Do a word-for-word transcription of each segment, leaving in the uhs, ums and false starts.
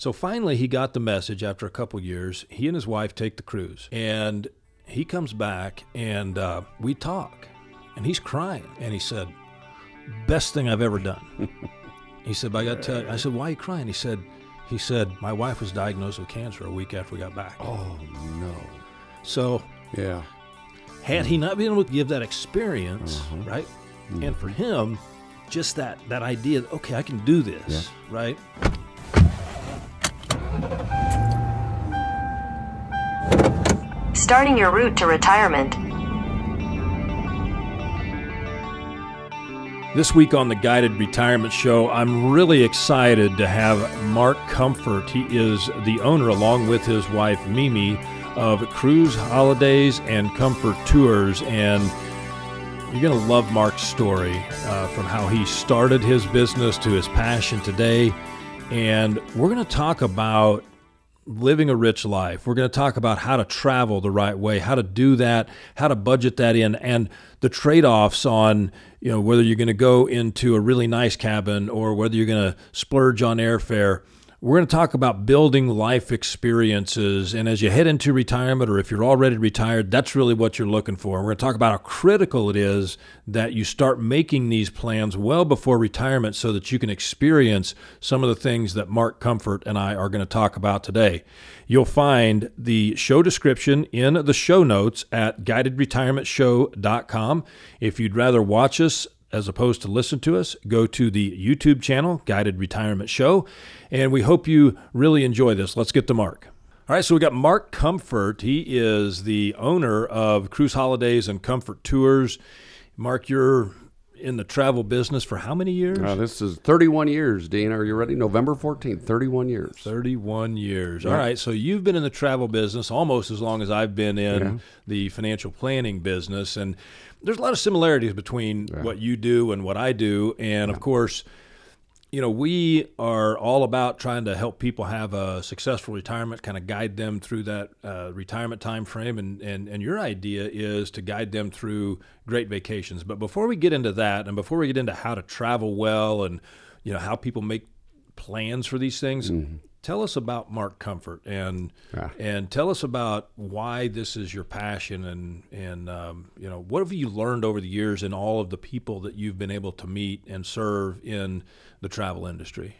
So finally, he got the message after a couple years. He and his wife take the cruise, and he comes back, and uh, we talk, and he's crying, and he said, "Best thing I've ever done." He said, "But I got to tell you," I said, "Why are you crying?" He said, "He said my wife was diagnosed with cancer a week after we got back." Oh no! So yeah, had he not been able to give that experience, uh-huh. right? Mm-hmm. And for him, just that that idea that, okay, I can do this, yeah. right? Starting your route to retirement. This week on the Guided Retirement Show, I'm really excited to have Mark Comfort. He is the owner, along with his wife Mimi, of Cruise Holidays and Comfort Tours. And you're going to love Mark's story, uh, from how he started his business to his passion today. And we're going to talk about living a rich life. We're going to talk about how to travel the right way, how to do that, how to budget that in, and the trade-offs on, you know, whether you're going to go into a really nice cabin or whether you're going to splurge on airfare. We're going to talk about building life experiences. And as you head into retirement, or if you're already retired, that's really what you're looking for. We're going to talk about how critical it is that you start making these plans well before retirement so that you can experience some of the things that Mark Comfort and I are going to talk about today. You'll find the show description in the show notes at guided retirement show dot com. If you'd rather watch us as opposed to listen to us, go to the YouTube channel, Guided Retirement Show, and we hope you really enjoy this. Let's get to Mark. All right, so we got Mark Comfort. He is the owner of Cruise Holidays and Comfort Tours. Mark, you're in the travel business for how many years? Uh, this is thirty-one years, Dean. Are you ready? November fourteenth, thirty-one years. thirty-one years. Yeah. All right, so you've been in the travel business almost as long as I've been in yeah. the financial planning business, and there's a lot of similarities between yeah. what you do and what I do. And yeah. of course, you know, we are all about trying to help people have a successful retirement, kind of guide them through that uh, retirement time frame. And, and, and your idea is to guide them through great vacations. But before we get into that, and before we get into how to travel well and, you know, how people make plans for these things, mm-hmm. tell us about Mark Comfort, and ah. and tell us about why this is your passion, and and um, you know, what have you learned over the years in all of the people that you've been able to meet and serve in the travel industry?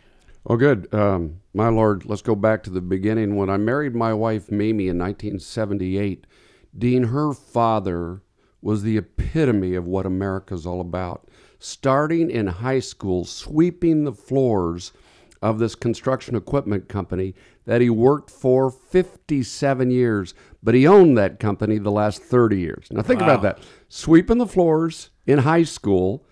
Oh, good, um, my Lord. Let's go back to the beginning. When I married my wife Mimi in nineteen seventy-eight, Dean, her father was the epitome of what America's all about. Starting in high school, sweeping the floors of this construction equipment company that he worked for fifty-seven years, but he owned that company the last thirty years. Now think wow. about that. Sweeping the floors in high school,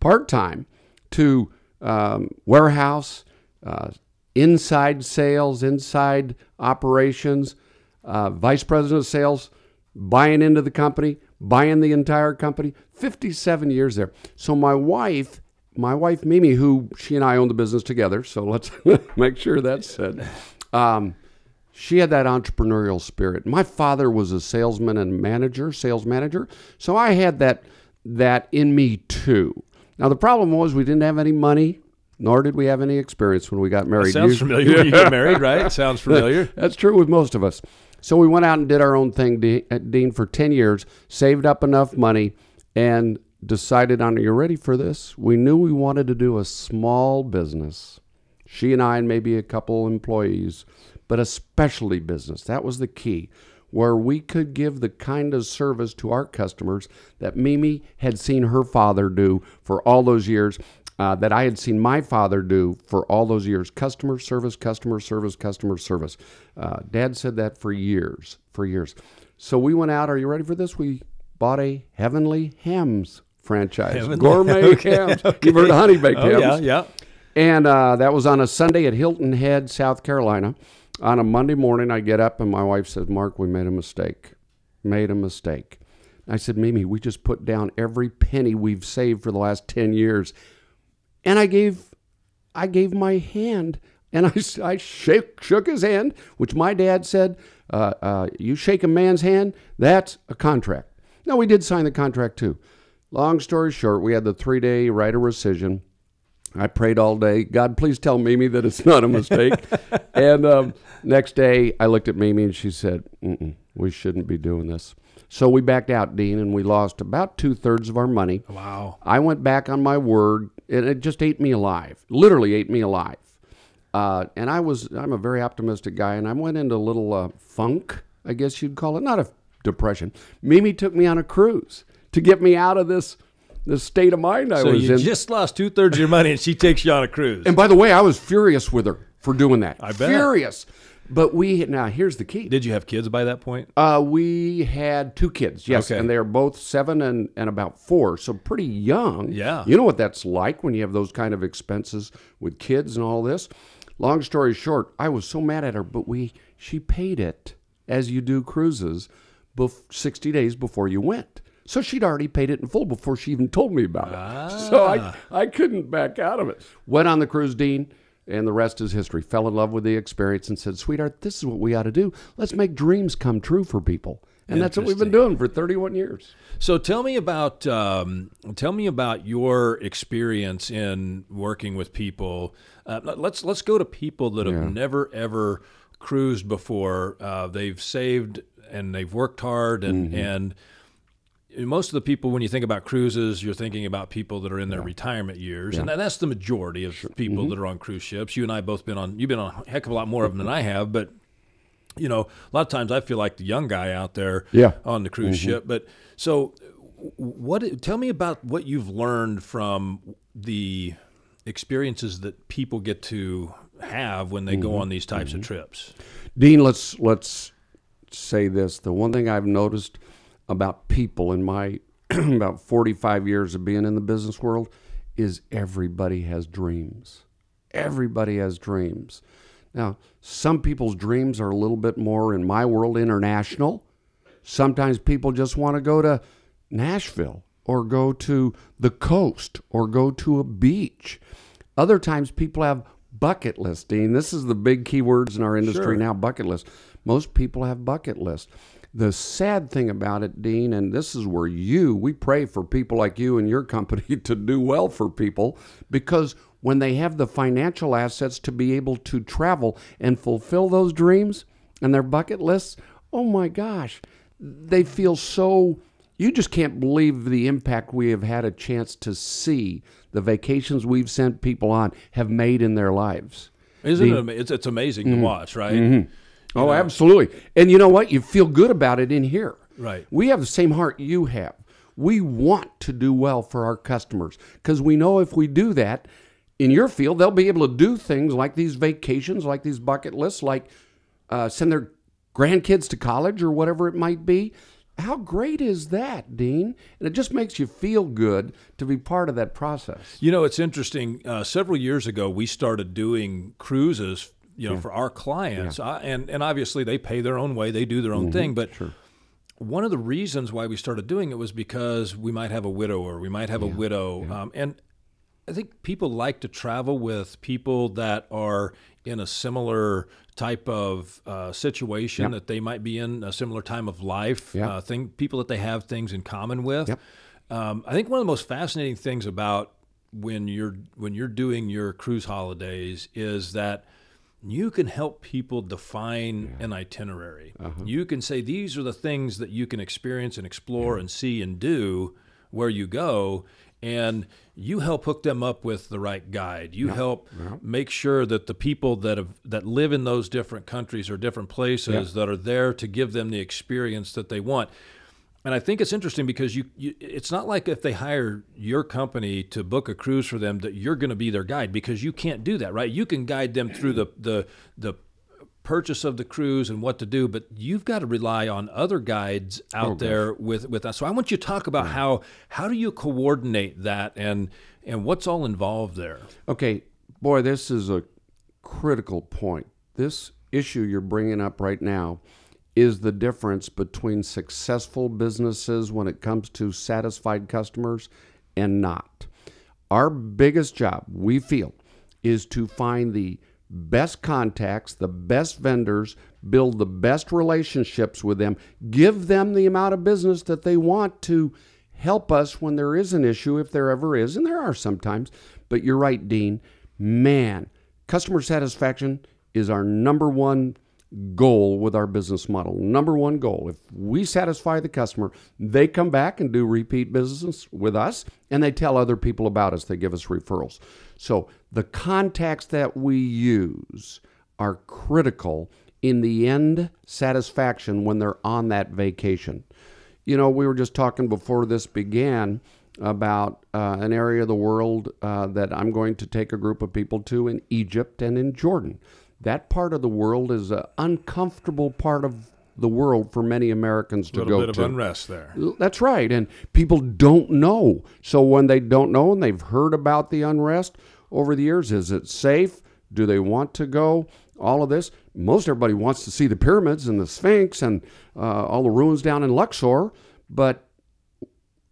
part-time, to um, warehouse, uh, inside sales, inside operations, uh, vice president of sales, buying into the company, buying the entire company, fifty-seven years there. So my wife My wife, Mimi, who she and I own the business together, so let's make sure that's said. Um, she had that entrepreneurial spirit. My father was a salesman and manager, sales manager, so I had that that in me too. Now, the problem was we didn't have any money, nor did we have any experience when we got married. That sounds you, familiar when you get married, right? Sounds familiar. That's true with most of us. So we went out and did our own thing, Dean, for ten years, saved up enough money, and decided on, are you ready for this? We knew we wanted to do a small business. She and I and maybe a couple employees, but a specialty business. That was the key, where we could give the kind of service to our customers that Mimi had seen her father do for all those years, uh, that I had seen my father do for all those years. Customer service, customer service, customer service. Uh, Dad said that for years, for years. So we went out, are you ready for this? We bought a Heavenly Hams franchise, Heavenly. gourmet okay. hams. Okay. You've heard of honey baked oh, hams. Yeah, yeah. And uh, that was on a Sunday at Hilton Head, South Carolina. On a Monday morning, I get up and my wife says, "Mark, we made a mistake. Made a mistake." And I said, "Mimi, we just put down every penny we've saved for the last ten years." And I gave, I gave my hand, and I, I shake, shook his hand, which my dad said, uh, uh, "You shake a man's hand, that's a contract." No, we did sign the contract too. Long story short, we had the three-day right of rescission. I prayed all day, God, please tell Mimi that it's not a mistake. And um, next day, I looked at Mimi and she said, mm-mm, we shouldn't be doing this. So we backed out, Dean, and we lost about two-thirds of our money. Wow. I went back on my word, and it just ate me alive, literally ate me alive. Uh, and I was, I'm a very optimistic guy, and I went into a little uh, funk, I guess you'd call it, not a depression. Mimi took me on a cruise to get me out of this The state of mind I so was in. So you just lost two-thirds of your money, and she takes you on a cruise. And by the way, I was furious with her for doing that. I bet. Furious. But we, now here's the key. Did you have kids by that point? Uh, we had two kids, yes. Okay. And they are both seven and, and about four, so pretty young. Yeah. You know what that's like when you have those kind of expenses with kids and all this. Long story short, I was so mad at her, but we she paid it, as you do cruises, sixty days before you went. So she'd already paid it in full before she even told me about it. Ah. So I, I couldn't back out of it. Went on the cruise, Dean, and the rest is history. Fell in love with the experience and said, sweetheart, this is what we ought to do. Let's make dreams come true for people. And that's what we've been doing for thirty-one years. So tell me about um, tell me about your experience in working with people. Uh, let's let's go to people that have yeah. never, ever cruised before. Uh, they've saved and they've worked hard and mm-hmm. and most of the people, when you think about cruises, you're thinking about people that are in their yeah. retirement years, yeah. and that's the majority of sure. people mm-hmm. that are on cruise ships. You and I both been on. You've been on a heck of a lot more of them than I have, but you know, a lot of times I feel like the young guy out there yeah. on the cruise mm-hmm. ship. But so, what? Tell me about what you've learned from the experiences that people get to have when they mm-hmm. go on these types mm-hmm. of trips. Dean, let's let's say this: the one thing I've noticed about people in my about forty-five years of being in the business world is everybody has dreams. Everybody has dreams. Now, some people's dreams are a little bit more, in my world, international. Sometimes people just want to go to Nashville or go to the coast or go to a beach. Other times people have bucket lists, Dean. This is the big keywords in our industry sure. now, bucket lists. Most people have bucket lists. The sad thing about it, Dean, and this is where you, we pray for people like you and your company to do well for people, because when they have the financial assets to be able to travel and fulfill those dreams and their bucket lists, oh my gosh, they feel so, you just can't believe the impact we have had a chance to see the vacations we've sent people on have made in their lives. Isn't Dean, it? It's, it's amazing mm-hmm, to watch, right? Mm-hmm. Oh, absolutely. And you know what? You feel good about it in here. Right. We have the same heart you have. We want to do well for our customers because we know if we do that in your field, they'll be able to do things like these vacations, like these bucket lists, like uh, send their grandkids to college or whatever it might be. How great is that, Dean? And it just makes you feel good to be part of that process. You know, it's interesting. Uh, several years ago, we started doing cruises you know, yeah. for our clients, yeah. I, and, and obviously they pay their own way, they do their own mm-hmm. thing, but sure. one of the reasons why we started doing it was because we might have a widower, we might have yeah. a widow, yeah. um, and I think people like to travel with people that are in a similar type of uh, situation, yep. that they might be in a similar time of life, yep. uh, thing, people that they have things in common with. Yep. Um, I think one of the most fascinating things about when you're when you're doing your cruise holidays is that you can help people define yeah. an itinerary. Uh-huh. You can say, these are the things that you can experience and explore yeah. and see and do where you go. And you help hook them up with the right guide. You yeah. help yeah. make sure that the people that have, that live in those different countries or different places yeah. that are there to give them the experience that they want. And I think it's interesting because you, you, it's not like if they hire your company to book a cruise for them that you're going to be their guide, because you can't do that, right? You can guide them through the, the, the purchase of the cruise and what to do, but you've got to rely on other guides out oh, there gosh. with, with us. So I want you to talk about how, how do you coordinate that and, and what's all involved there? Okay, boy, this is a critical point. This issue you're bringing up right now is the difference between successful businesses when it comes to satisfied customers and not. Our biggest job, we feel, is to find the best contacts, the best vendors, build the best relationships with them, give them the amount of business that they want to help us when there is an issue, if there ever is, and there are sometimes. But you're right, Dean. Man, customer satisfaction is our number one goal with our business model. Number one goal. If we satisfy the customer, they come back and do repeat business with us, and they tell other people about us. They give us referrals. So the contacts that we use are critical in the end satisfaction when they're on that vacation. You know, we were just talking before this began about uh, an area of the world uh, that I'm going to take a group of people to in Egypt and in Jordan. That part of the world is an uncomfortable part of the world for many Americans to go to. A little bit of unrest there. That's right. And people don't know. So when they don't know and they've heard about the unrest over the years, is it safe? Do they want to go? All of this. Most everybody wants to see the pyramids and the Sphinx and uh, all the ruins down in Luxor. But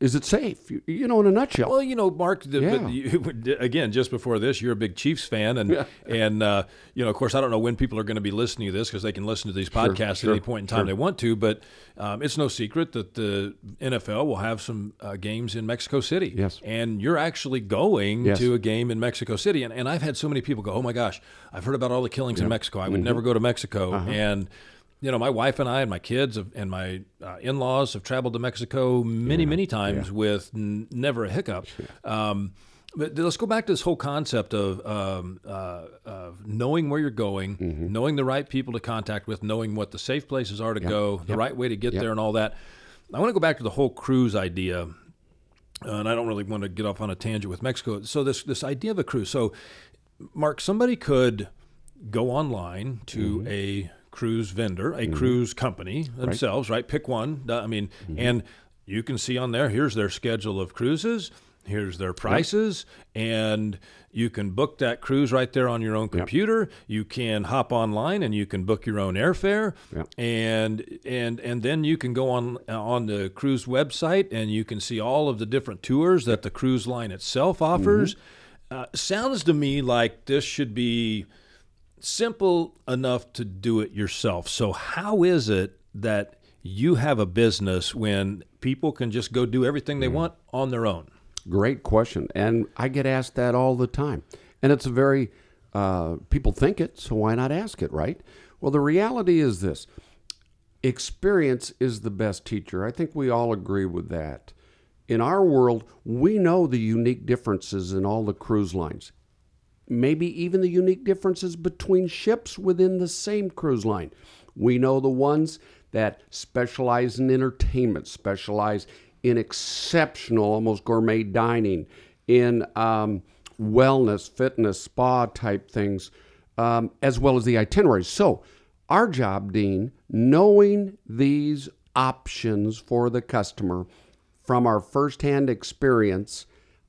is it safe? You, you know, in a nutshell. Well, you know, Mark, the, yeah. you, again, just before this, you're a big Chiefs fan. And, yeah. and uh, you know, of course, I don't know when people are going to be listening to this because they can listen to these podcasts sure, at any sure, point in time sure. they want to. But um, it's no secret that the N F L will have some uh, games in Mexico City. Yes. And you're actually going yes. to a game in Mexico City. And, and I've had so many people go, oh, my gosh, I've heard about all the killings yep. in Mexico. I would mm-hmm. never go to Mexico. Uh-huh. And you know, my wife and I and my kids have, and my uh, in-laws have traveled to Mexico many, yeah, many times yeah. with n never a hiccup. Yeah. Um, but let's go back to this whole concept of, um, uh, of knowing where you're going, mm-hmm. knowing the right people to contact with, knowing what the safe places are to yep. go, the yep. right way to get yep. there and all that. I want to go back to the whole cruise idea. Uh, and I don't really want to get off on a tangent with Mexico. So this, this idea of a cruise. So, Mark, somebody could go online to mm-hmm. a cruise vendor, a mm-hmm. cruise company themselves, right? right? Pick one. I mean, mm-hmm. and you can see on there, here's their schedule of cruises, here's their prices, yep. and you can book that cruise right there on your own computer. Yep. You can hop online and you can book your own airfare, yep. and and and then you can go on on the cruise website and you can see all of the different tours that the cruise line itself offers. Mm-hmm. uh, sounds to me like this should be simple enough to do it yourself. So how is it that you have a business when people can just go do everything they mm. want on their own? Great question. And I get asked that all the time. And it's a very, uh, people think it, so why not ask it, right? Well, the reality is this. Experience is the best teacher. I think we all agree with that. In our world, we know the unique differences in all the cruise lines. Maybe even the unique differences between ships within the same cruise line. We know the ones that specialize in entertainment, specialize in exceptional, almost gourmet dining, in um, wellness, fitness, spa type things, um, as well as the itineraries. So our job, Dean, knowing these options for the customer from our firsthand experience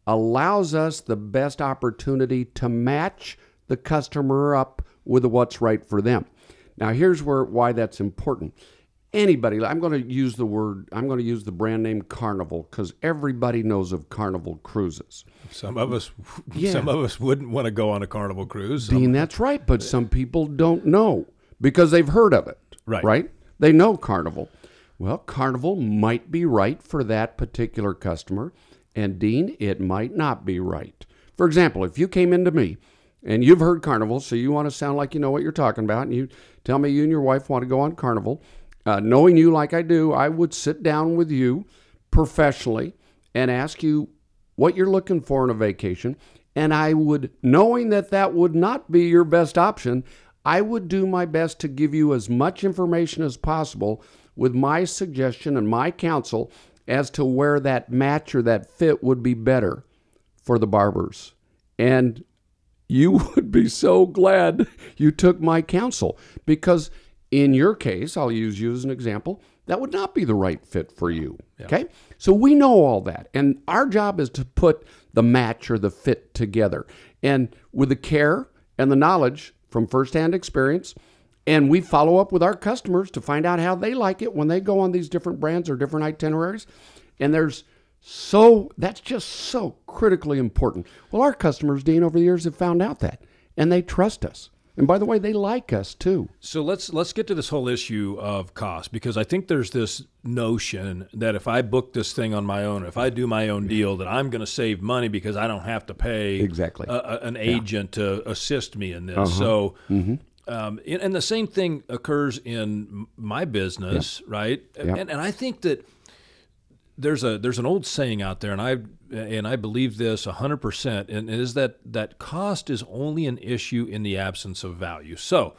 allows us the best opportunity to match the customer up with what's right for them. Now, here's where why that's important. Anybody, I'm going to use the word, I'm going to use the brand name Carnival because everybody knows of Carnival cruises. Some of us, yeah. some of us wouldn't want to go on a Carnival cruise. Dean, some, that's right, but some people don't know because they've heard of it, right? right? They know Carnival. Well, Carnival might be right for that particular customer. And, Dean, it might not be right. For example, if you came into me and you've heard Carnival, so you want to sound like you know what you're talking about, and you tell me you and your wife want to go on Carnival, uh, knowing you like I do, I would sit down with you professionally and ask you what you're looking for in a vacation. And I would, knowing that that would not be your best option, I would do my best to give you as much information as possible with my suggestion and my counsel as to where that match or that fit would be better for the barbers. And you would be so glad you took my counsel because in your case, I'll use you as an example, that would not be the right fit for you, yeah. okay? So we know all that. And our job is to put the match or the fit together. And with the care and the knowledge from firsthand experience, and we follow up with our customers to find out how they like it when they go on these different brands or different itineraries. And there's so, that's just so critically important. Well, our customers, Dean, over the years have found out that, and they trust us. And by the way, they like us too. So let's let's get to this whole issue of cost, because I think there's this notion that if I book this thing on my own, if I do my own deal, that I'm going to save money because I don't have to pay exactly a, a, an agent yeah. to assist me in this. Uh-huh. So, mm-hmm. um, and, and the same thing occurs in my business, yeah. right? Yeah. And, and I think that there's a there's an old saying out there, and I and I believe this one hundred percent, and it is that that cost is only an issue in the absence of value. So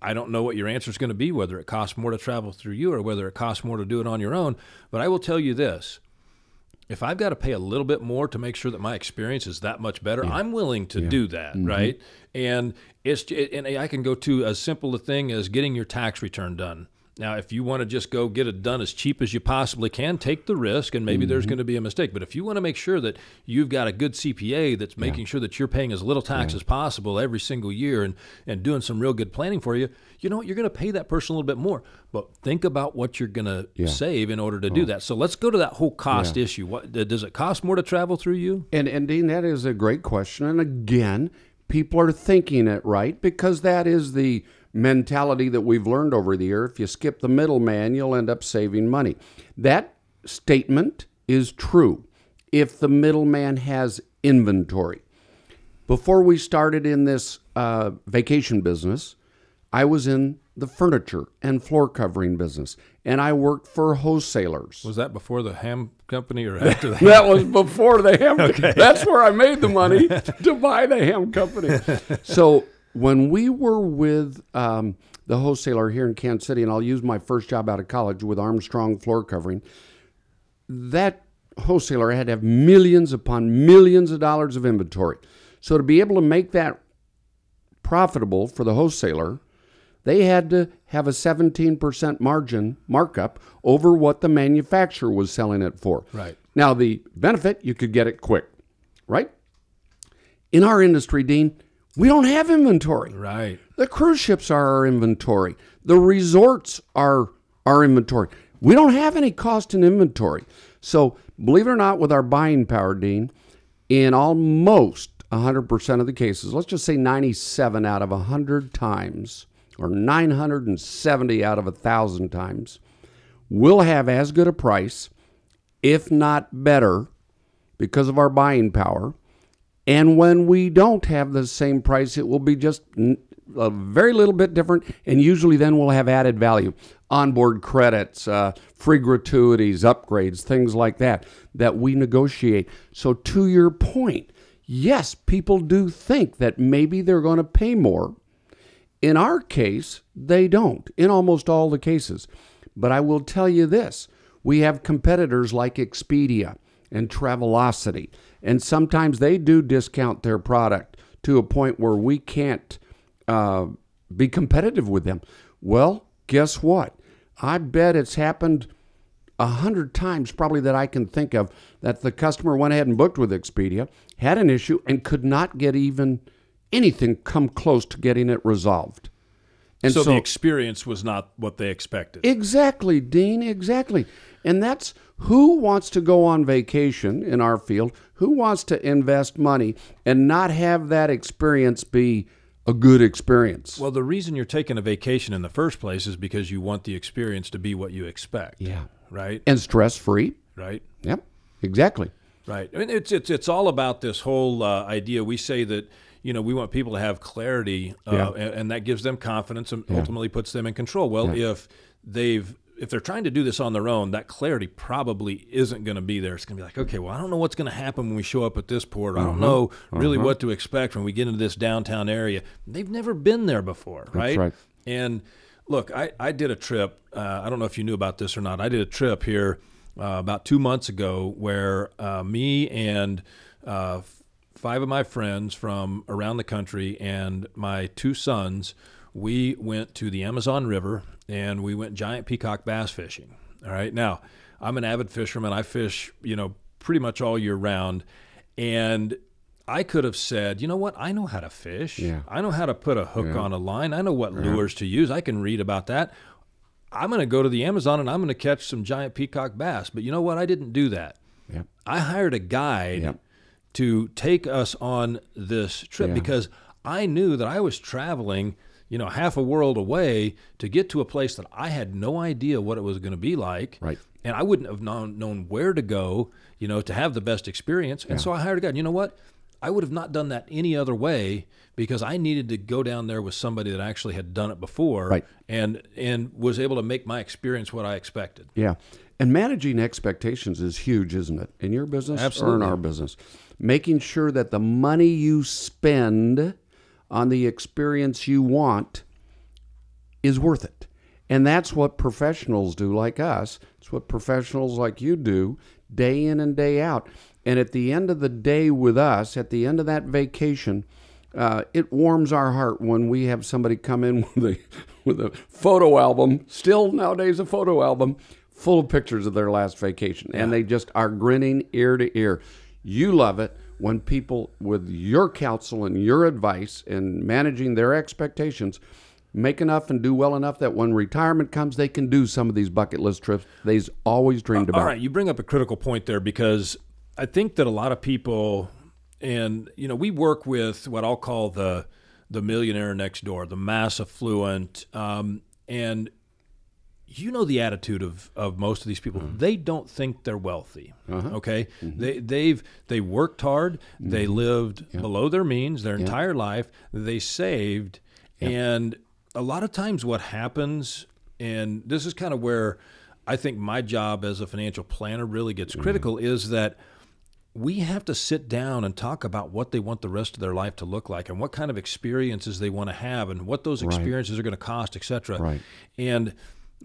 I don't know what your answer is going to be, whether it costs more to travel through you or whether it costs more to do it on your own, but I will tell you this. If I've got to pay a little bit more to make sure that my experience is that much better, yeah. I'm willing to yeah. do that, mm-hmm. right? And it's and I can go to as simple a thing as getting your tax return done. Now, if you want to just go get it done as cheap as you possibly can, take the risk, and maybe mm-hmm. there's going to be a mistake. But if you want to make sure that you've got a good C P A that's making yeah. sure that you're paying as little tax yeah. as possible every single year and, and doing some real good planning for you, you know what? You're going to pay that person a little bit more. But think about what you're going to yeah. save in order to oh. do that. So let's go to that whole cost yeah. issue. What, does it cost more to travel through you? And, and Dean, that is a great question. And again, people are thinking it right, because that is the mentality that we've learned over the year. If you skip the middleman, you'll end up saving money. That statement is true if the middleman has inventory. Before we started in this uh, vacation business, I was in the furniture and floor covering business, and I worked for wholesalers. Was that before the ham company or after the ham? That was before the ham company. Okay. That's where I made the money to buy the ham company. So when we were with um, the wholesaler here in Kansas City, and I'll use my first job out of college with Armstrong Floor Covering, that wholesaler had to have millions upon millions of dollars of inventory. So to be able to make that profitable for the wholesaler, they had to have a seventeen percent margin markup over what the manufacturer was selling it for. Right. Now, the benefit, you could get it quick, right? In our industry, Dean, we don't have inventory. Right. The cruise ships are our inventory. The resorts are our inventory. We don't have any cost in inventory. So believe it or not, with our buying power, Dean, in almost one hundred percent of the cases, let's just say ninety-seven out of one hundred times, or nine hundred seventy out of one thousand times, we'll have as good a price, if not better, because of our buying power. And when we don't have the same price, it will be just a very little bit different, and usually then we'll have added value. Onboard credits, uh, free gratuities, upgrades, things like that, that we negotiate. So to your point, yes, people do think that maybe they're going to pay more. In our case, they don't, in almost all the cases. But I will tell you this, we have competitors like Expedia and Travelocity, and sometimes they do discount their product to a point where we can't uh, be competitive with them. Well, guess what? I bet it's happened a hundred times probably that I can think of that the customer went ahead and booked with Expedia, had an issue, and could not get even anything come close to getting it resolved. And so, so the experience was not what they expected. Exactly, Dean, exactly. And that's who wants to go on vacation in our field, who wants to invest money and not have that experience be a good experience. Well, the reason you're taking a vacation in the first place is because you want the experience to be what you expect. Yeah. Right? And stress-free. Right. Yep, exactly. Right. I mean, it's, it's, it's all about this whole uh, idea. We say that, you know, we want people to have clarity, uh, yeah. and, and that gives them confidence and yeah. ultimately puts them in control. Well, yeah. if they've if they're trying to do this on their own, that clarity probably isn't going to be there. It's going to be like, okay, well, I don't know what's going to happen when we show up at this port. I don't uh-huh. know really uh-huh. what to expect when we get into this downtown area. They've never been there before, right? That's right. And look, I, I did a trip. Uh, I don't know if you knew about this or not. I did a trip here uh, about two months ago where uh, me and uh, five of my friends from around the country and my two sons, we went to the Amazon River and we went giant peacock bass fishing. All right. Now, I'm an avid fisherman. I fish, you know, pretty much all year round. And I could have said, you know what? I know how to fish. Yeah. I know how to put a hook yeah. on a line. I know what yeah. lures to use. I can read about that. I'm going to go to the Amazon and I'm going to catch some giant peacock bass. But you know what? I didn't do that. Yep. I hired a guide yep. to take us on this trip yeah. because I knew that I was traveling, you know, half a world away to get to a place that I had no idea what it was going to be like. Right. And I wouldn't have known, known where to go, you know, to have the best experience. And yeah. so I hired a guy. And you know what? I would have not done that any other way because I needed to go down there with somebody that actually had done it before right. and and was able to make my experience what I expected. Yeah. And managing expectations is huge, isn't it? In your business Absolutely. Or in our business. Making sure that the money you spend on the experience you want is worth it. And that's what professionals do like us. It's what professionals like you do day in and day out. And at the end of the day with us, at the end of that vacation, uh, it warms our heart when we have somebody come in with a, with a photo album, still nowadays a photo album, full of pictures of their last vacation. And they just are grinning ear to ear. You love it when people, with your counsel and your advice and managing their expectations, make enough and do well enough that when retirement comes, they can do some of these bucket list trips they've always dreamed about. All right, you bring up a critical point there because I think that a lot of people, and you know, we work with what I'll call the the millionaire next door, the mass affluent, um, and you know the attitude of of most of these people. Mm-hmm. They don't think they're wealthy. Uh-huh. Okay, mm-hmm. they they've they worked hard. Mm-hmm. They lived yeah. below their means their yeah. entire life. They saved, yeah. and a lot of times what happens, and this is kind of where I think my job as a financial planner really gets critical, mm-hmm. is that we have to sit down and talk about what they want the rest of their life to look like and what kind of experiences they want to have and what those experiences right. are going to cost, et cetera. Right. And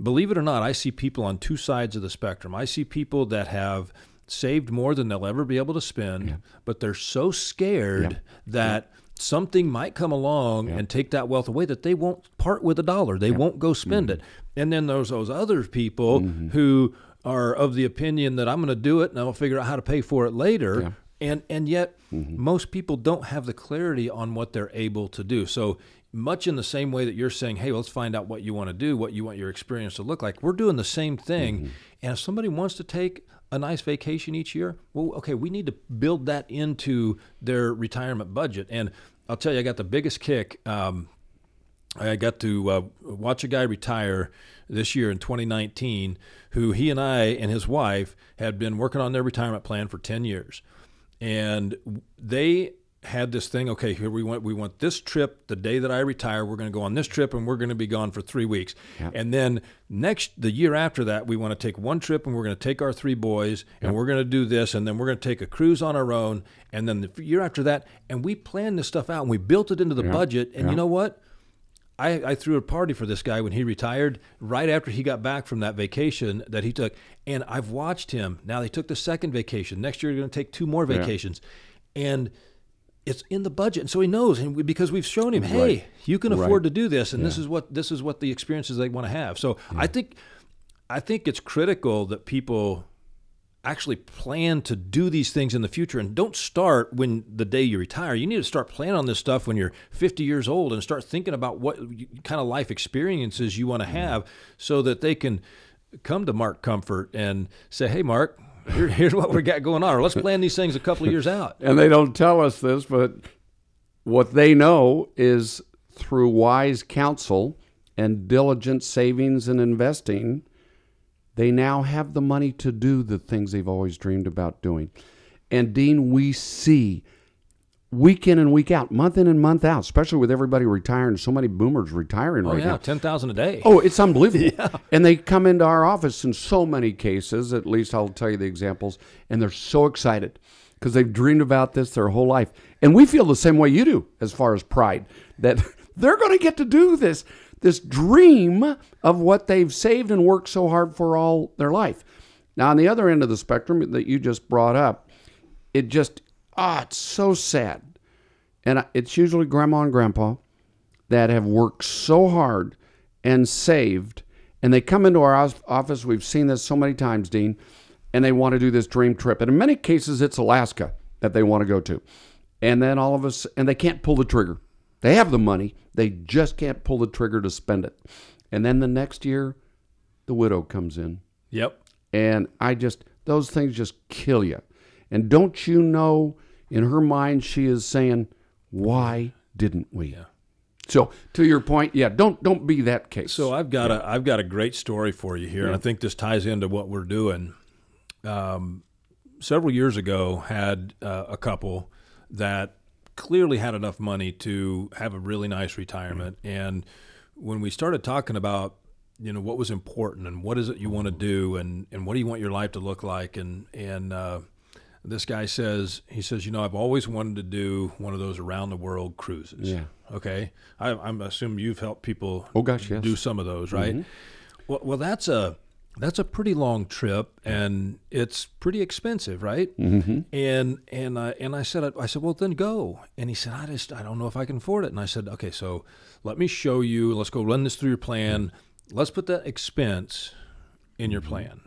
believe it or not, I see people on two sides of the spectrum. I see people that have saved more than they'll ever be able to spend, yeah. but they're so scared yeah. that yeah. something might come along yeah. and take that wealth away that they won't part with a dollar. They yeah. won't go spend mm-hmm. it. And then there's those other people mm-hmm. who are of the opinion that I'm going to do it and I'll figure out how to pay for it later. Yeah. And and yet mm-hmm. most people don't have the clarity on what they're able to do. So much in the same way that you're saying, hey, well, let's find out what you want to do, what you want your experience to look like. We're doing the same thing. Mm-hmm. And if somebody wants to take a nice vacation each year, well, okay, we need to build that into their retirement budget. And I'll tell you, I got the biggest kick. Um, I got to uh, watch a guy retire this year in twenty nineteen who he and I and his wife had been working on their retirement plan for ten years. And they had this thing, okay, here we want, we want this trip, the day that I retire, we're going to go on this trip and we're going to be gone for three weeks. Yep. And then next, the year after that, we want to take one trip and we're going to take our three boys and yep. we're going to do this. And then we're going to take a cruise on our own. And then the year after that, and we planned this stuff out and we built it into the yep. budget. And yep. you know what? I, I threw a party for this guy when he retired right after he got back from that vacation that he took. And I've watched him. Now they took the second vacation. Next year, they're going to take two more vacations. Yeah. And it's in the budget. And so he knows, and we, because we've shown him, hey, right. you can afford right. to do this. And yeah. this is what this is what the experiences they want to have. So yeah. I think I think it's critical that people actually plan to do these things in the future and don't start when the day you retire. You need to start planning on this stuff when you're fifty years old and start thinking about what kind of life experiences you want to have mm-hmm. so that they can come to Mark Comfort and say, hey, Mark, here, here's what we got going on, or let's plan these things a couple of years out. And they don't tell us this, but what they know is through wise counsel and diligent savings and investing, they now have the money to do the things they've always dreamed about doing. And, Dean, we see week in and week out, month in and month out, especially with everybody retiring, so many boomers retiring oh, right yeah, now. ten thousand a day. Oh, it's unbelievable. yeah. And they come into our office in so many cases, at least I'll tell you the examples, and they're so excited because they've dreamed about this their whole life. And we feel the same way you do as far as pride, that they're going to get to do this. This dream of what they've saved and worked so hard for all their life. Now, on the other end of the spectrum that you just brought up, it just, ah, it's so sad. And it's usually grandma and grandpa that have worked so hard and saved, and they come into our office, we've seen this so many times, Dean, and they want to do this dream trip. And in many cases, it's Alaska that they want to go to. And then all of us, and they can't pull the trigger. They have the money. They just can't pull the trigger to spend it. And then the next year, the widow comes in. Yep. And I just, those things just kill you. And don't you know, in her mind, she is saying, why didn't we? Yeah. So to your point, yeah, don't don't be that case. So I've got yeah. a I've got a great story for you here, yeah. and I think this ties into what we're doing. Um, several years ago, had uh, a couple that clearly had enough money to have a really nice retirement, mm-hmm. and when we started talking about, you know, what was important and what is it you want to do and and what do you want your life to look like, and and uh, this guy says, he says, you know, I've always wanted to do one of those around the world cruises. Yeah. Okay. I, I'm assume you've helped people oh, gosh, yes. do some of those, right? Mm-hmm. Well, well, that's a, that's a pretty long trip and it's pretty expensive, right? Mm-hmm. And, and I, and I said, I said, well, then go. And he said, I just, I don't know if I can afford it. And I said, okay, so let me show you, let's go run this through your plan. Mm-hmm. Let's put that expense in your plan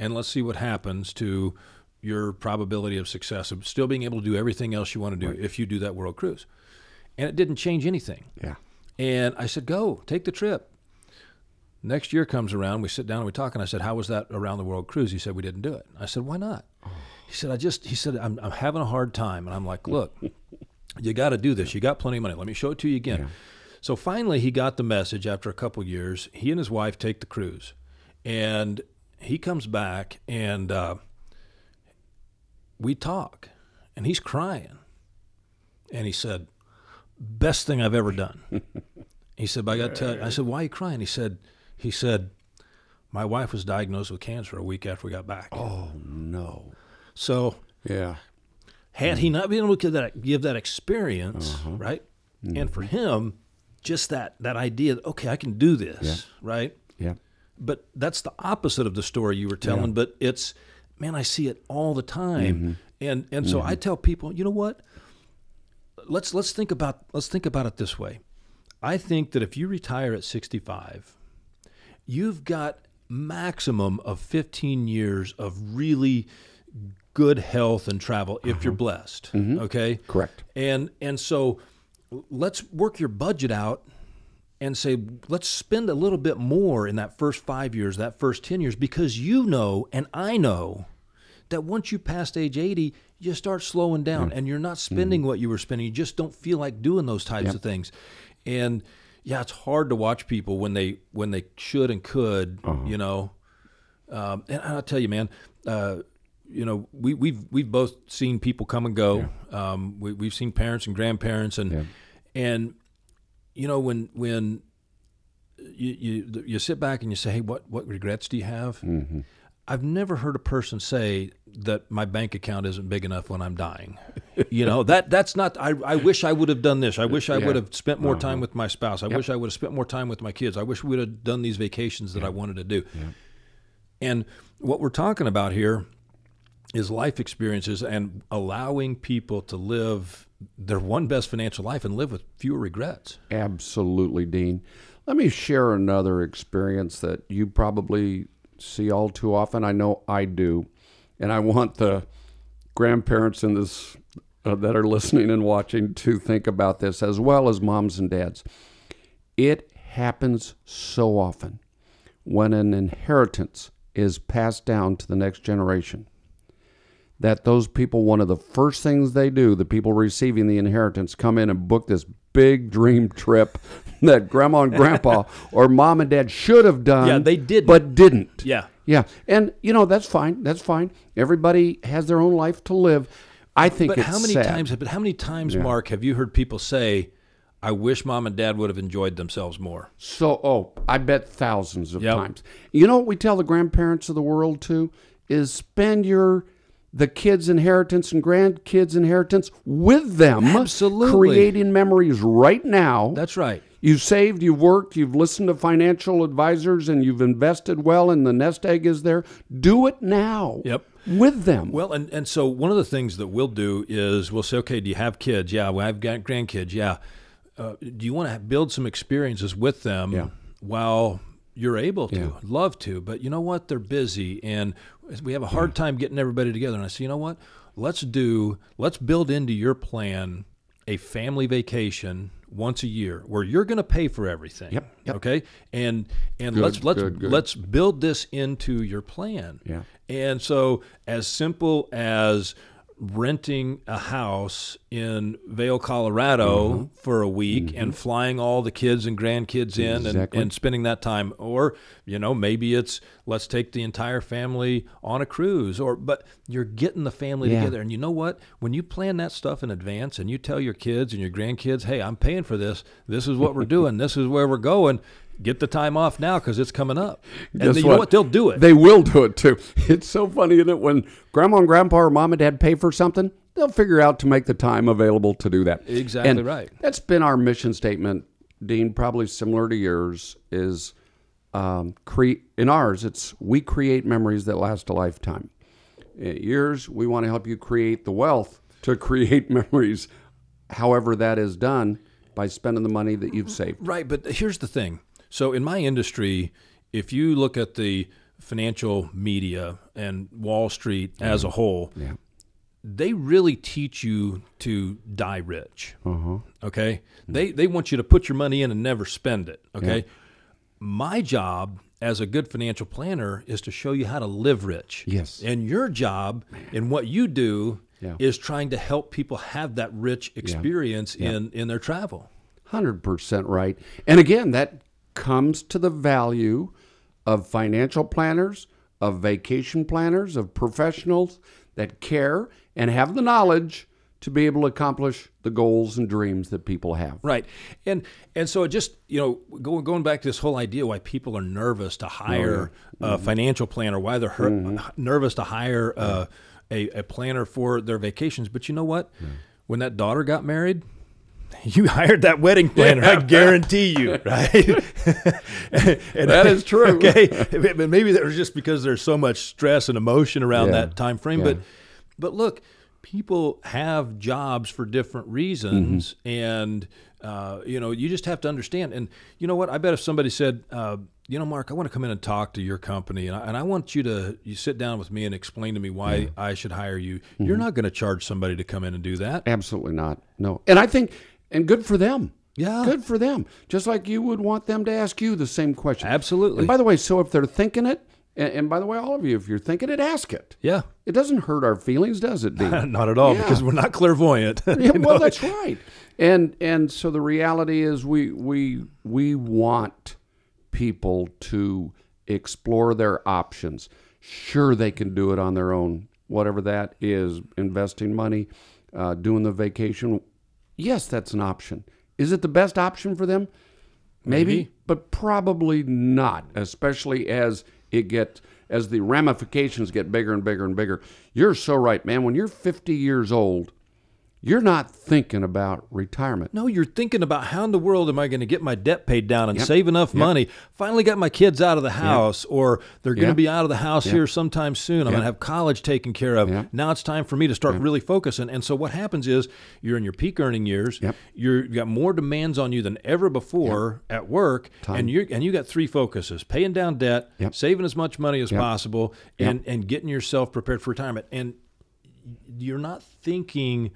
and let's see what happens to your probability of success of still being able to do everything else you want to do right. if you do that world cruise. And it didn't change anything. Yeah. And I said, go, take the trip. Next year comes around, we sit down and we talk, and I said, how was that around the world cruise? He said, we didn't do it. I said, why not? Oh. He said, I just, he said, I'm, I'm having a hard time. And I'm like, look, you got to do this. You got plenty of money. Let me show it to you again. Yeah. So finally he got the message after a couple of years, he and his wife take the cruise. And he comes back and, uh, we talk, and he's crying. And he said, best thing I've ever done. He said, but I got to tell you, I said, why are you crying? He said, he said, my wife was diagnosed with cancer a week after we got back. Oh, no. So yeah, had he not been able to give that, give that experience, uh-huh. right? Mm. And for him, just that, that idea that, okay, I can do this, yeah. right? Yeah. But that's the opposite of the story you were telling, yeah. but it's, man, I see it all the time. Mm-hmm. And and so mm-hmm. I tell people, you know what? Let's let's think about let's think about it this way. I think that if you retire at sixty-five, you've got maximum of fifteen years of really good health and travel if uh-huh. you're blessed. Mm-hmm. Okay? Correct. And and so let's work your budget out and say, let's spend a little bit more in that first five years, that first ten years, because you know, and I know, that once you past age eighty, you start slowing down mm-hmm. and you're not spending mm-hmm. what you were spending. You just don't feel like doing those types yep. of things. And yeah, it's hard to watch people when they when they should and could, uh-huh. you know. Um, and I'll tell you, man, uh, you know, we, we've we've both seen people come and go. Yeah. Um, we, we've seen parents and grandparents and yeah. and. You know, when when you, you you sit back and you say, hey, what, what regrets do you have? Mm-hmm. I've never heard a person say that my bank account isn't big enough when I'm dying. You know, that that's not, I, I wish I would have done this. I wish I yeah. would have spent more uh-huh. time with my spouse. I yep. wish I would have spent more time with my kids. I wish we would have done these vacations that yep. I wanted to do. Yep. And what we're talking about here is life experiences and allowing people to live their one best financial life and live with fewer regrets. Absolutely, Dean. Let me share another experience that you probably see all too often. I know I do. And I want the grandparents in this uh, that are listening and watching to think about this, as well as moms and dads. It happens so often when an inheritance is passed down to the next generation, that those people, one of the first things they do, the people receiving the inheritance, come in and book this big dream trip that grandma and grandpa or mom and dad should have done, yeah, they didn't. but didn't. Yeah. Yeah. And, you know, that's fine. That's fine. Everybody has their own life to live. I think but it's how many sad. Times, but how many times, yeah. Mark, have you heard people say, I wish mom and dad would have enjoyed themselves more? So, oh, I bet thousands of yep. times. You know what we tell the grandparents of the world, too, is spend your... the kids' inheritance and grandkids' inheritance with them. Absolutely. Creating memories right now. That's right. You've saved, you've worked, you've listened to financial advisors, and you've invested well, and the nest egg is there. Do it now. Yep. With them. Well, and, and so one of the things that we'll do is we'll say, okay, do you have kids? Yeah. Well, I've got grandkids. Yeah. Uh, do you want to build some experiences with them yeah. while you're able to? Yeah. Love to. But you know what? They're busy, and we have a hard time getting everybody together. And I said, you know what? Let's do, let's build into your plan a family vacation once a year where you're going to pay for everything. Yep. yep. Okay. And, and good, let's, let's, good, good. let's build this into your plan. Yeah. And so as simple as renting a house in Vail, Colorado mm-hmm. for a week mm-hmm. and flying all the kids and grandkids in exactly. and, and spending that time. Or, you know, maybe it's let's take the entire family on a cruise, or but you're getting the family yeah. together. And you know what? When you plan that stuff in advance and you tell your kids and your grandkids, hey, I'm paying for this. This is what we're doing. This is where we're going. Get the time off now because it's coming up. And Guess they, you what? know what? They'll do it. They will do it, too. It's so funny, isn't it? When grandma and grandpa or mom and dad pay for something, they'll figure out to make the time available to do that. Exactly and right. That's been our mission statement, Dean, probably similar to yours, is um, cre- in ours, it's we create memories that last a lifetime. In yours, we want to help you create the wealth to create memories, however that is done, by spending the money that you've saved. Right, but here's the thing. So in my industry, if you look at the financial media and Wall Street yeah. as a whole, yeah. they really teach you to die rich, uh-huh. okay? Mm-hmm. They they want you to put your money in and never spend it, okay? Yeah. My job as a good financial planner is to show you how to live rich. Yes. And your job and what you do yeah. is trying to help people have that rich experience yeah. Yeah. in in their travel. one hundred percent right. And again, that comes to the value of financial planners, of vacation planners, of professionals that care and have the knowledge to be able to accomplish the goals and dreams that people have. Right. And and so it just, you know, going going back to this whole idea why people are nervous to hire mm-hmm. a financial planner, why they're her- mm-hmm. nervous to hire uh, a, a planner for their vacations. But you know what? Mm. When that daughter got married, you hired that wedding planner, yeah. I guarantee you, right? and, that is true. Okay, but maybe that was just because there's so much stress and emotion around yeah. that time frame. Yeah. But, but look, people have jobs for different reasons, mm-hmm. and uh, you know, you just have to understand. And you know what? I bet if somebody said, uh, you know, Mark, I want to come in and talk to your company, and I, and I want you to you sit down with me and explain to me why yeah. I should hire you. Mm-hmm. You're not going to charge somebody to come in and do that. Absolutely not. No, and I think. And good for them. Yeah. Good for them. Just like you would want them to ask you the same question. Absolutely. And by the way, so if they're thinking it, and, and by the way, all of you, if you're thinking it, ask it. Yeah. It doesn't hurt our feelings, does it, Dean? Not at all, yeah. because we're not clairvoyant. yeah, well, you know? That's right. And and so the reality is we we we want people to explore their options. Sure, they can do it on their own, whatever that is, investing money, uh, doing the vacation. Yes, that's an option. Is it the best option for them? Maybe, Maybe. But probably not, especially as it get, as the ramifications get bigger and bigger and bigger. You're so right, man. When you're fifty years old, you're not thinking about retirement. No, you're thinking about how in the world am I going to get my debt paid down and yep. save enough yep. money? Finally got my kids out of the house, yep. or they're going yep. to be out of the house yep. here sometime soon. I'm yep. going to have college taken care of. Yep. Now it's time for me to start yep. really focusing. And so what happens is you're in your peak earning years. Yep. You're, you've got more demands on you than ever before yep. at work. Time. And you and you got three focuses, paying down debt, yep. saving as much money as yep. possible, yep. and, and getting yourself prepared for retirement. And you're not thinking,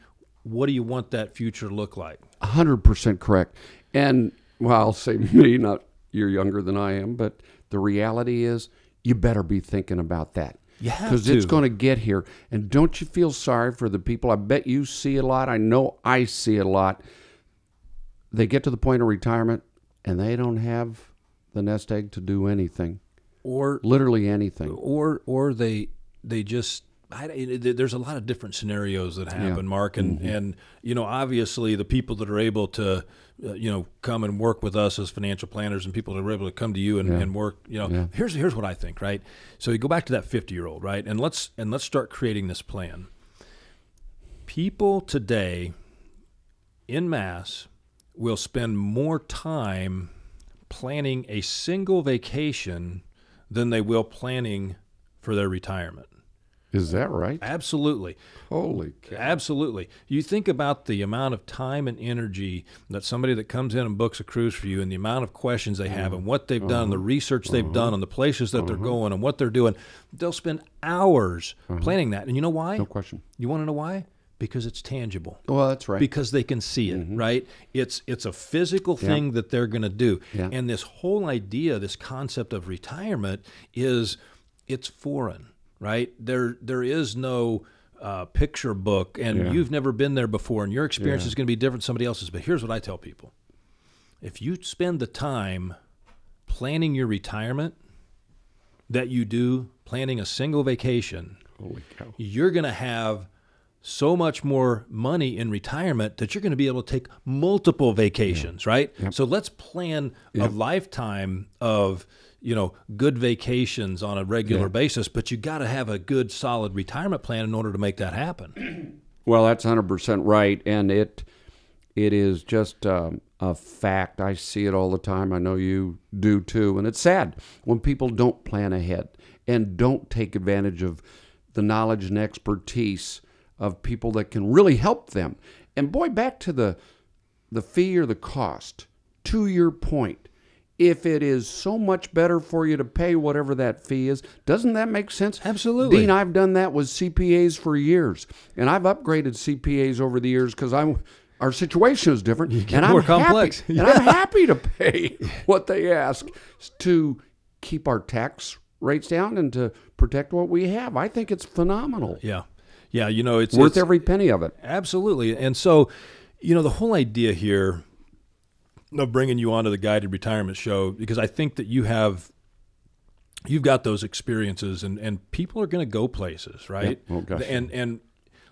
what do you want that future to look like? one hundred percent correct. And, well, I'll say me, not you're younger than I am, but the reality is you better be thinking about that. You have to. Because it's going to get here. And don't you feel sorry for the people? I bet you see a lot. I know I see a lot. They get to the point of retirement, and they don't have the nest egg to do anything. Or literally anything. Or or they they just... I, there's a lot of different scenarios that happen, yeah. Mark, and, mm-hmm. and you know, obviously the people that are able to, uh, you know, come and work with us as financial planners, and people that are able to come to you and, yeah. and work, you know, yeah. here's here's what I think, right? So you go back to that fifty-year-old, right, and let's and let's start creating this plan. People today, in mass, will spend more time planning a single vacation than they will planning for their retirement. Is that right? Absolutely. Holy cow. Absolutely. You think about the amount of time and energy that somebody that comes in and books a cruise for you, and the amount of questions they have, and what they've uh-huh. done, the research they've uh-huh. done, and the places that uh-huh. they're going, and what they're doing. They'll spend hours uh-huh. planning that. And you know why? No question. You want to know why? Because it's tangible. Well, that's right. Because they can see it, mm-hmm. right? It's it's a physical yeah. thing that they're going to do. Yeah. And this whole idea, this concept of retirement is it's foreign. Right? There, there is no uh, picture book, and yeah. you've never been there before, and your experience yeah. is going to be different than somebody else's. But here's what I tell people. If you spend the time planning your retirement that you do planning a single vacation, holy cow, you're going to have so much more money in retirement that you're going to be able to take multiple vacations, yeah. right? Yep. So let's plan yep. a lifetime of, you know, good vacations on a regular yeah. basis, but you got to have a good, solid retirement plan in order to make that happen. Well, that's one hundred percent right, and it it is just um, a fact. I see it all the time. I know you do too, and it's sad when people don't plan ahead and don't take advantage of the knowledge and expertise of people that can really help them. And boy, back to the the fee or the cost, to your point, if it is so much better for you to pay whatever that fee is, doesn't that make sense? Absolutely. Dean, I've done that with C P As for years, and I've upgraded C P As over the years because I'm our situation is different, you get and more I'm complex. Happy, yeah. And I'm happy to pay what they ask to keep our tax rates down and to protect what we have. I think it's phenomenal. Yeah. Yeah, you know, it's worth it's, every penny of it. Absolutely. And so, you know, the whole idea here of bringing you onto the Guided Retirement Show, because I think that you have, you've got those experiences, and, and people are going to go places, right? Yep. Oh, gosh. And and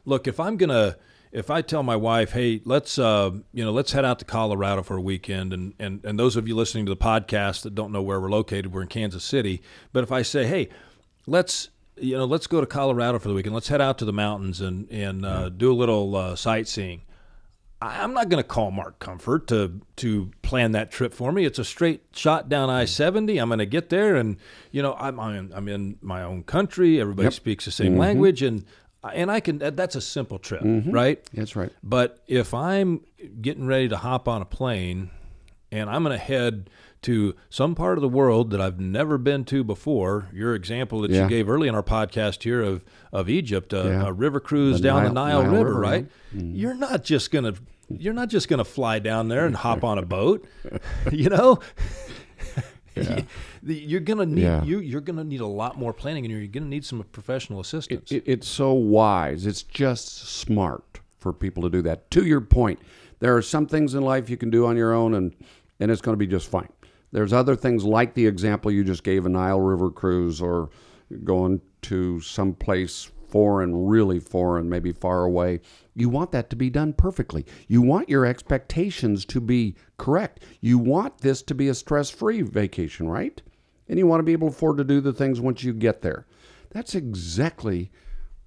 look, if I'm going to, if I tell my wife, hey, let's, uh, you know, let's head out to Colorado for a weekend, and, and, and those of you listening to the podcast that don't know where we're located, we're in Kansas City. But if I say, hey, let's, you know, let's go to Colorado for the weekend. Let's head out to the mountains and, and uh, do a little uh, sightseeing. I, I'm not going to call Mark Comfort to to plan that trip for me. It's a straight shot down I seventy. I'm going to get there, and, you know, I'm, I'm, I'm in my own country. Everybody yep. speaks the same mm-hmm. language, and and I can. That's a simple trip, mm-hmm. right? That's right. But if I'm getting ready to hop on a plane and I'm going to head to some part of the world that I've never been to before. Your example that yeah. you gave early in our podcast here of, of Egypt, a, yeah. a river cruise the down Nile, the Nile, Nile River, River, right? Mm-hmm. You're not just gonna you're not just gonna fly down there and hop on a boat, you know. Yeah. You're gonna need yeah. you. You're gonna need a lot more planning, and you're gonna need some professional assistance. It, it, it's so wise. It's just smart for people to do that. To your point, there are some things in life you can do on your own, and and it's going to be just fine. There's other things like the example you just gave, a Nile River cruise or going to someplace foreign, really foreign, maybe far away. You want that to be done perfectly. You want your expectations to be correct. You want this to be a stress-free vacation, right? And you want to be able to afford to do the things once you get there. That's exactly,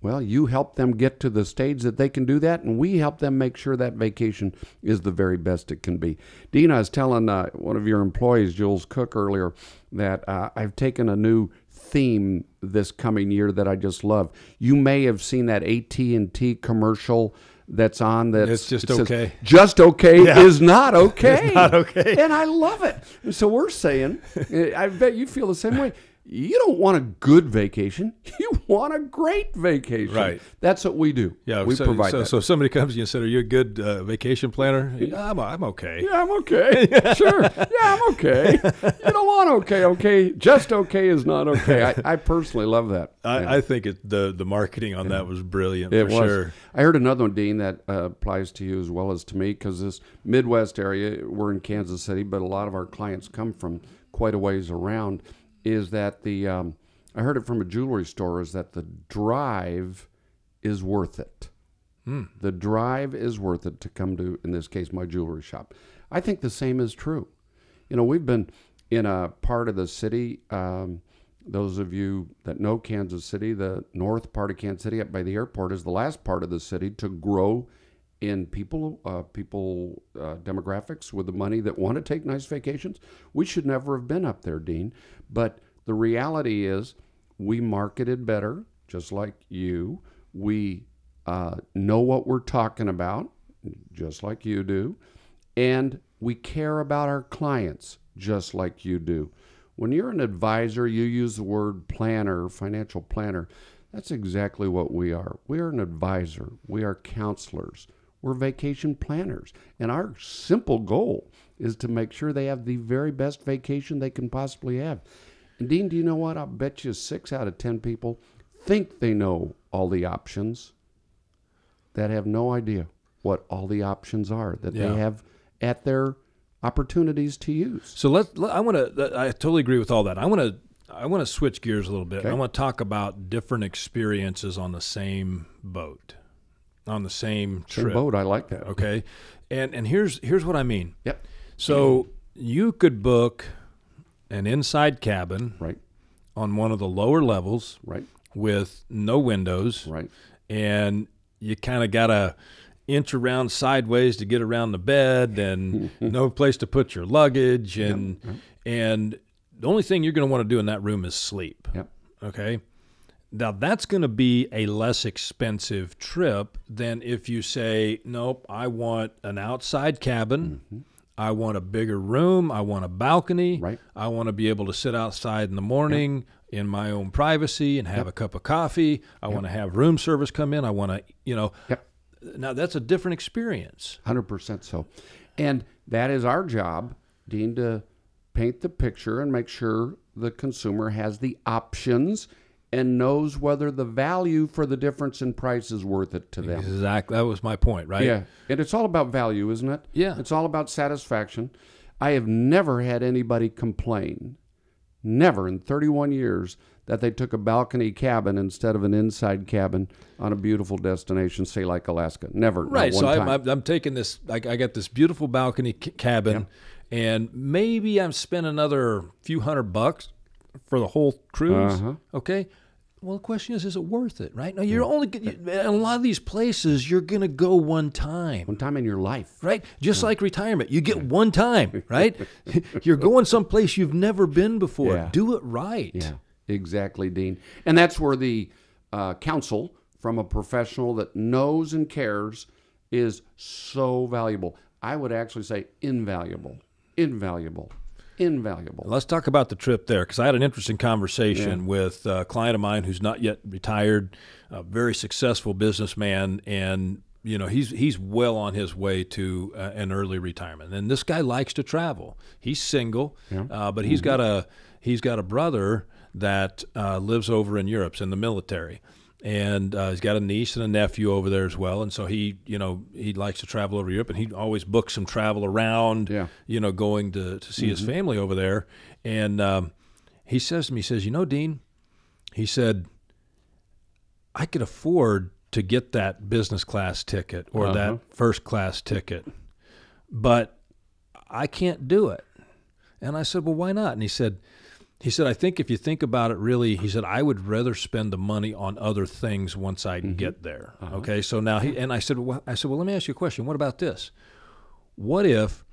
well, you help them get to the stage that they can do that, and we help them make sure that vacation is the very best it can be. Dean, I was telling uh, one of your employees, Jules Cook, earlier that uh, I've taken a new theme this coming year that I just love. You may have seen that A T and T commercial that's on that. It's just it says, okay. Just okay yeah. is not okay. It's not okay. And I love it. So we're saying, I bet you feel the same way. You don't want a good vacation. You want a great vacation. Right. That's what we do. Yeah, we so, provide so, that. So if somebody comes to you and says, are you a good uh, vacation planner? Yeah, I'm, I'm okay. Yeah, I'm okay. Sure. Yeah, I'm okay. You don't want okay, okay. Just okay is not okay. I, I personally love that. I, yeah. I think it, the, the marketing on yeah. that was brilliant it for was. sure. I heard another one, Dean, that uh, applies to you as well as to me, because this Midwest area, we're in Kansas City, but a lot of our clients come from quite a ways around. Is that the, um, I heard it from a jewelry store, is that the drive is worth it. Mm. The drive is worth it to come to, in this case, my jewelry shop. I think the same is true. You know, we've been in a part of the city, um, those of you that know Kansas City, the north part of Kansas City up by the airport is the last part of the city to grow in people, uh, people uh, demographics with the money that want to take nice vacations. We should never have been up there, Dean. But the reality is we marketed better, just like you. We uh, know what we're talking about, just like you do. And we care about our clients, just like you do. When you're an advisor, you use the word planner, financial planner. That's exactly what we are. We are an advisor. We are counselors. We're vacation planners, and our simple goal is to make sure they have the very best vacation they can possibly have. And Dean, do you know what? I'll bet you six out of ten people think they know all the options, that have no idea what all the options are that yeah. they have at their opportunities to use. So let, let I want to I totally agree with all that. I want to I want to switch gears a little bit. Okay. I want to talk about different experiences on the same boat, on the same trip. Same boat, I like that. Okay, and and here's here's what I mean. Yep. So yeah. you could book an inside cabin, right, on one of the lower levels, right, with no windows, right, and you kind of gotta inch around sideways to get around the bed, and no place to put your luggage, and yep. and the only thing you're going to want to do in that room is sleep. Yep. Okay. Now that's going to be a less expensive trip than if you say, nope, I want an outside cabin. Mm-hmm. I want a bigger room. I want a balcony. Right. I want to be able to sit outside in the morning yep. in my own privacy and have yep. a cup of coffee. I yep. want to have room service come in. I want to, you know, yep. now that's a different experience. one hundred percent so. And that is our job, Dean, to paint the picture and make sure the consumer has the options and knows whether the value for the difference in price is worth it to them. Exactly. That was my point, right? Yeah. And it's all about value, isn't it? Yeah. It's all about satisfaction. I have never had anybody complain, never in thirty-one years, that they took a balcony cabin instead of an inside cabin on a beautiful destination, say like Alaska. Never. Right. So I'm, I'm taking this, I, I got this beautiful balcony c cabin. Yeah. And maybe I'm spending another few hundred bucks for the whole cruise. Uh-huh. Okay. Well, the question is, is it worth it? Right now, you're yeah. only you, in a lot of these places, you're gonna go one time. One time in your life, right? Just yeah. like retirement, you get yeah. one time, right? You're going someplace you've never been before. Yeah. Do it right. Yeah, exactly, Dean. And that's where the uh, counsel from a professional that knows and cares is so valuable. I would actually say invaluable. Invaluable, invaluable. Let's talk about the trip there, because I had an interesting conversation yeah. with a client of mine who's not yet retired, a very successful businessman, and you know he's he's well on his way to uh, an early retirement. And this guy likes to travel. He's single, yeah. uh, but he's mm-hmm. got a he's got a brother that uh, lives over in Europe, in the military, and uh, he's got a niece and a nephew over there as well. And so he, you know, he likes to travel over Europe, and he always books some travel around, yeah. you know, going to, to see mm-hmm. his family over there. And um, he says to me, he says, you know, Dean, he said, I could afford to get that business class ticket or uh-huh. that first class ticket, but I can't do it. And I said, well, why not? And he said, He said, I think if you think about it really, he said, I would rather spend the money on other things once I mm-hmm. get there. Uh-huh. Okay, so now, he, and I said, well, I said, well, let me ask you a question. What about this? What if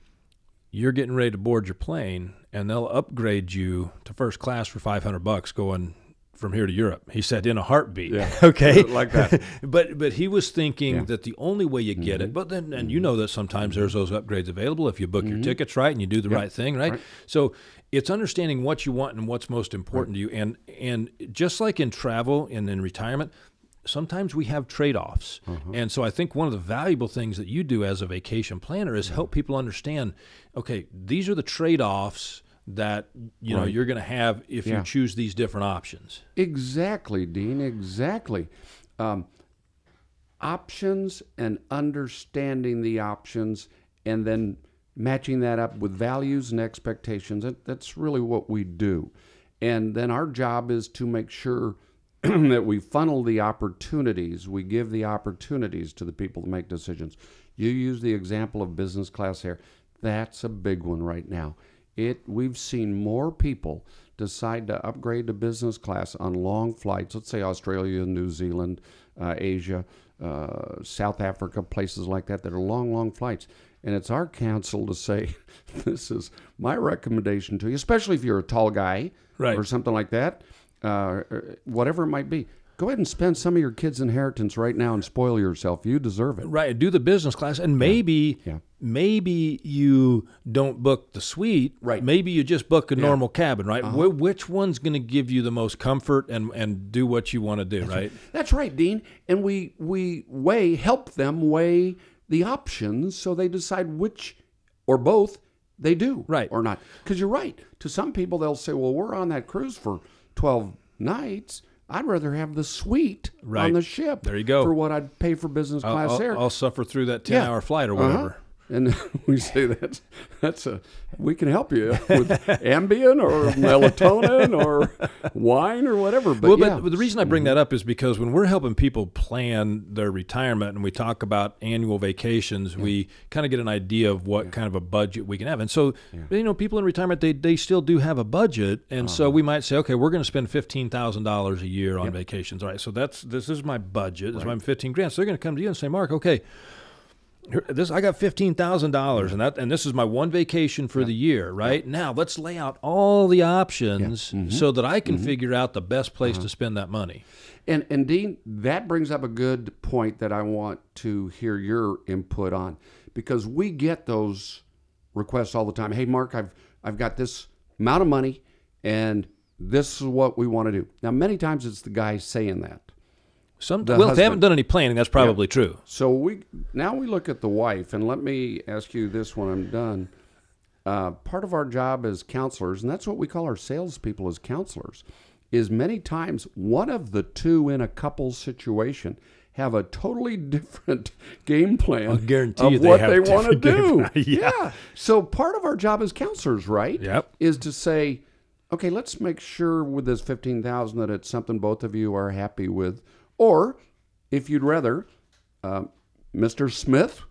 you're getting ready to board your plane and they'll upgrade you to first class for five hundred bucks going from here to Europe? He said, in a heartbeat. Yeah. Okay. Like that. but, but he was thinking yeah. that the only way you get mm-hmm. it, but then, and you know that sometimes there's those upgrades available if you book mm-hmm. your tickets right and you do the yep. right thing, right? right? So it's understanding what you want and what's most important right. to you. And, and just like in travel and in retirement, sometimes we have trade-offs. Uh-huh. And so I think one of the valuable things that you do as a vacation planner is yeah. help people understand, okay, these are the trade-offs that you know right. you're going to have if yeah. you choose these different options. Exactly, Dean, exactly. Um, options and understanding the options and then matching that up with values and expectations, that, that's really what we do. And then our job is to make sure that we funnel the opportunities, we give the opportunities to the people to make decisions. You use the example of business class air. That's a big one right now. It, we've seen more people decide to upgrade to business class on long flights, let's say Australia, New Zealand, uh, Asia, uh, South Africa, places like that, that are long, long flights. And it's our counsel to say, this is my recommendation to you, especially if you're a tall guy right. or something like that, uh, whatever it might be. Go ahead and spend some of your kids' inheritance right now and spoil yourself. You deserve it. Right. Do the business class. And maybe yeah. Yeah. maybe you don't book the suite. Right. Maybe you just book a yeah. normal cabin, right? Uh-huh. Wh which one's going to give you the most comfort and, and do what you want to do, That's right? right? That's right, Dean. And we, we weigh, help them weigh the options so they decide which or both they do right. or not. Because you're right. To some people, they'll say, well, we're on that cruise for twelve nights. I'd rather have the suite right. on the ship. There you go. For what I'd pay for business class I'll, I'll, air. I'll suffer through that ten-hour yeah. flight or whatever. Uh-huh. And we say that's that's a we can help you with Ambien or melatonin or wine or whatever. But, well, yeah. but the reason I bring that up is because when we're helping people plan their retirement and we talk about annual vacations, yeah. we kind of get an idea of what yeah. kind of a budget we can have. And so, yeah. you know, people in retirement, they they still do have a budget, and uh-huh. so we might say, okay, we're going to spend fifteen thousand dollars a year on yep. vacations. All right, so that's this is my budget. That's right. why I'm fifteen grand. So they're going to come to you and say, Mark, okay. This I got fifteen thousand dollars, and that and this is my one vacation for yeah. the year. Right yeah. now, let's lay out all the options yeah. mm-hmm. so that I can mm-hmm. figure out the best place uh-huh. to spend that money. And and Dean, that brings up a good point that I want to hear your input on, because we get those requests all the time. Hey, Mark, I've I've got this amount of money, and this is what we want to do. Now, many times it's the guy saying that. Some, the well, husband. If they haven't done any planning, that's probably yeah. true. So we now we look at the wife, and let me ask you this when I'm done. Uh, part of our job as counselors, and that's what we call our salespeople as counselors, is many times one of the two in a couple situation have a totally different game plan I'll guarantee of you they what have they want to do. yeah. yeah. So part of our job as counselors, right, yep. is to say, okay, let's make sure with this fifteen thousand dollars that it's something both of you are happy with. Or, if you'd rather, uh, Mister Smith,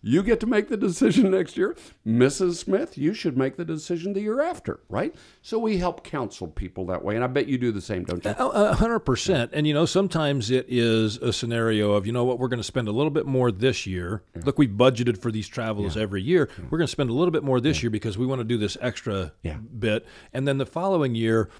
you get to make the decision next year. Missus Smith, you should make the decision the year after, right? So we help counsel people that way, and I bet you do the same, don't you? A hundred percent. And, you know, sometimes it is a scenario of, you know what, we're going to spend a little bit more this year. Yeah. Look, we've budgeted for these travels yeah. every year. Yeah. We're going to spend a little bit more this yeah. year because we want to do this extra yeah. bit. And then the following year,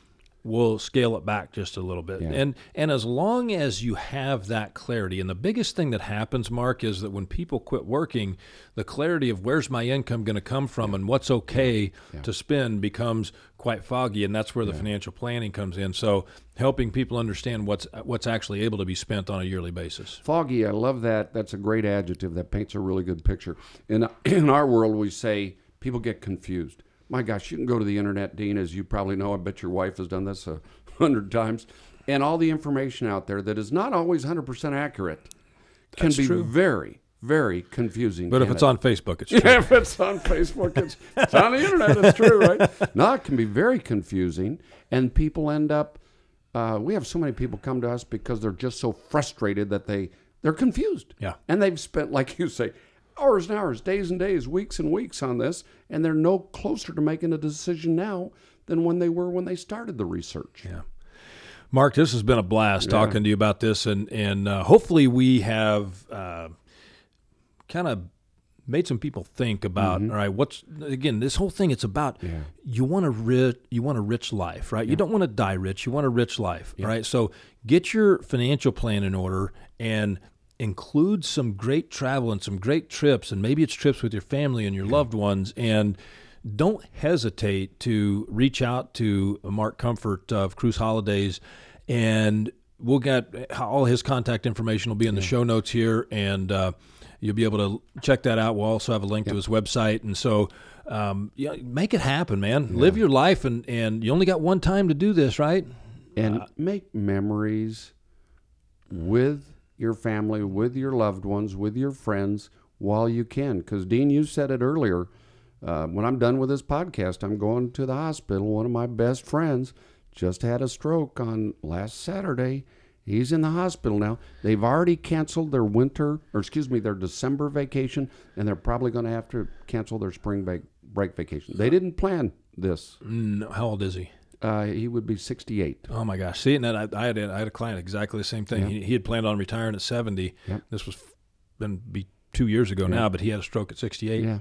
we'll scale it back just a little bit. Yeah. And and as long as you have that clarity, and the biggest thing that happens, Mark, is that when people quit working, the clarity of where's my income going to come from yeah. and what's okay yeah. Yeah. to spend becomes quite foggy, and that's where the yeah. financial planning comes in. So helping people understand what's what's actually able to be spent on a yearly basis. Foggy, I love that. That's a great adjective. That paints a really good picture. In, in our world, we say people get confused. My gosh, you can go to the internet, Dean, as you probably know. I bet your wife has done this a hundred times. And all the information out there that is not always one hundred percent accurate can That's be true. very, very confusing. But if it's it? on Facebook, it's true. Yeah, if it's on Facebook, it's, it's on the internet, it's true, right? No, it can be very confusing. And people end up, uh, we have so many people come to us because they're just so frustrated that they, they're confused. Yeah. And they've spent, like you say, hours and hours, days and days, weeks and weeks on this, and they're no closer to making a decision now than when they were when they started the research. Yeah. Mark, this has been a blast yeah. talking to you about this, and, and uh, hopefully we have uh, kind of made some people think about, mm-hmm. all right, what's, again, this whole thing, it's about yeah. you want a rich, you want a rich life, right? Yeah. You don't want to die rich. You want a rich life, yeah. right? So get your financial plan in order and include some great travel and some great trips, and maybe it's trips with your family and your loved ones, and don't hesitate to reach out to Mark Comfort of Cruise Holidays, and we'll get all his contact information will be in the yeah. show notes here, and uh, you'll be able to check that out. We'll also have a link yep. to his website, and so um, you know, make it happen, man. Yeah. Live your life, and, and you only got one time to do this, right? And uh, make memories with your family, with your loved ones, with your friends while you can. Because, Dean, you said it earlier, uh, when I'm done with this podcast, I'm going to the hospital. One of my best friends just had a stroke on last Saturday. He's in the hospital now. They've already canceled their winter, or excuse me, their December vacation, and they're probably going to have to cancel their spring break, break vacation. They didn't plan this. No, how old is he? Uh, he would be sixty-eight. Oh my gosh! See, and then I, I had a, I had a client exactly the same thing. Yeah. He, he had planned on retiring at seventy. Yeah. This was been be two years ago yeah. now, but he had a stroke at sixty-eight. Yeah.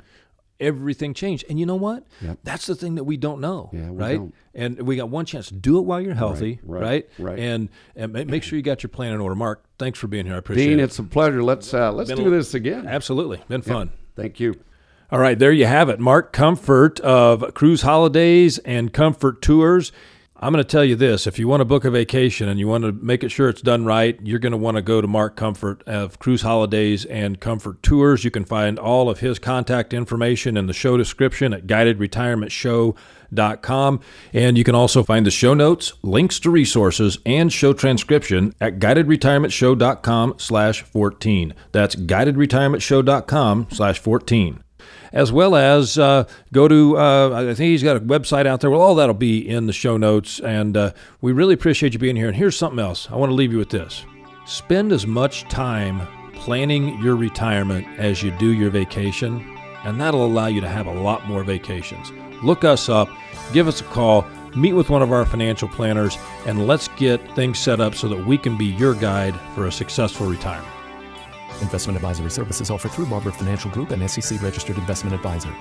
Everything changed, and you know what? Yeah. That's the thing that we don't know, yeah, we right? Don't. And we got one chance. Do it while you're healthy, right? Right. right? right. And and make sure you got your plan in order. Mark, thanks for being here. I appreciate Dean, it. Dean, it's a pleasure. Let's uh, let's been do a, this again. Absolutely, been fun. Yeah. Thank you. All right, there you have it. Mark Comfort of Cruise Holidays and Comfort Tours. I'm going to tell you this. If you want to book a vacation and you want to make it sure it's done right, you're going to want to go to Mark Comfort of Cruise Holidays and Comfort Tours. You can find all of his contact information in the show description at guided retirement show dot com. And you can also find the show notes, links to resources, and show transcription at guided retirement show dot com slash fourteen. That's guided retirement show dot com slash fourteen. As well as uh, go to, uh, I think he's got a website out there. Well, all that'll be in the show notes. And uh, we really appreciate you being here. And here's something else. I want to leave you with this. Spend as much time planning your retirement as you do your vacation, and that'll allow you to have a lot more vacations. Look us up, give us a call, meet with one of our financial planners, and let's get things set up so that we can be your guide for a successful retirement. Investment advisory services offered through Barber Financial Group, an S E C registered investment advisor.